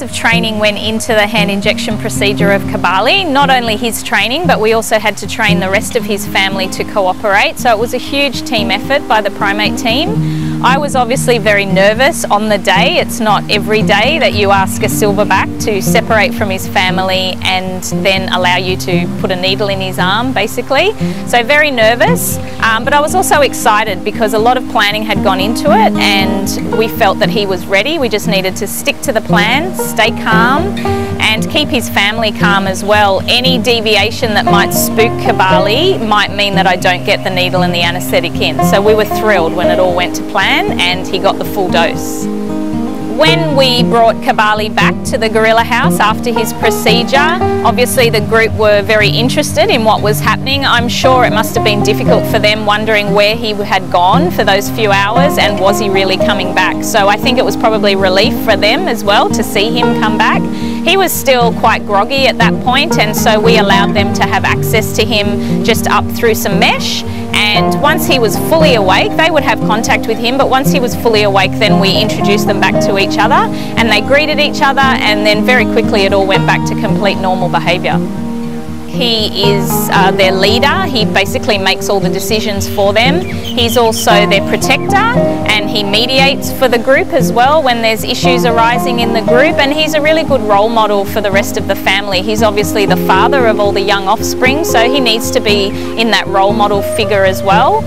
months of training went into the hand injection procedure of Kibali. Not only his training, but we also had to train the rest of his family to cooperate. So it was a huge team effort by the primate team. I was obviously very nervous on the day. It's not every day that you ask a silverback to separate from his family and then allow you to put a needle in his arm, basically. So very nervous, but I was also excited because a lot of planning had gone into it and we felt that he was ready. We just needed to stick to the plan, stay calm, and keep his family calm as well. Any deviation that might spook Kibali might mean that I don't get the needle and the anaesthetic in. So we were thrilled when it all went to plan and he got the full dose. When we brought Kibali back to the Gorilla House after his procedure, obviously the group were very interested in what was happening. I'm sure it must have been difficult for them, wondering where he had gone for those few hours and was he really coming back. So I think it was probably relief for them as well to see him come back. He was still quite groggy at that point, and so we allowed them to have access to him just up through some mesh, and once he was fully awake, they would have contact with him, but once he was fully awake then we introduced them back to each other and they greeted each other, and then very quickly it all went back to complete normal behaviour. He is their leader. He basically makes all the decisions for them. He's also their protector and he mediates for the group as well when there's issues arising in the group, and he's a really good role model for the rest of the family. He's obviously the father of all the young offspring, so he needs to be in that role model figure as well.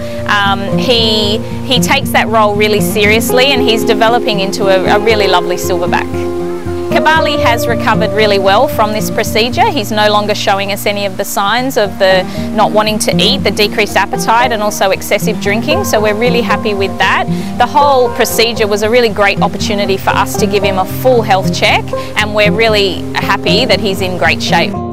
He takes that role really seriously and he's developing into a really lovely silverback. Kibali has recovered really well from this procedure. He's no longer showing us any of the signs of the not wanting to eat, the decreased appetite, and also excessive drinking, so we're really happy with that. The whole procedure was a really great opportunity for us to give him a full health check, and we're really happy that he's in great shape.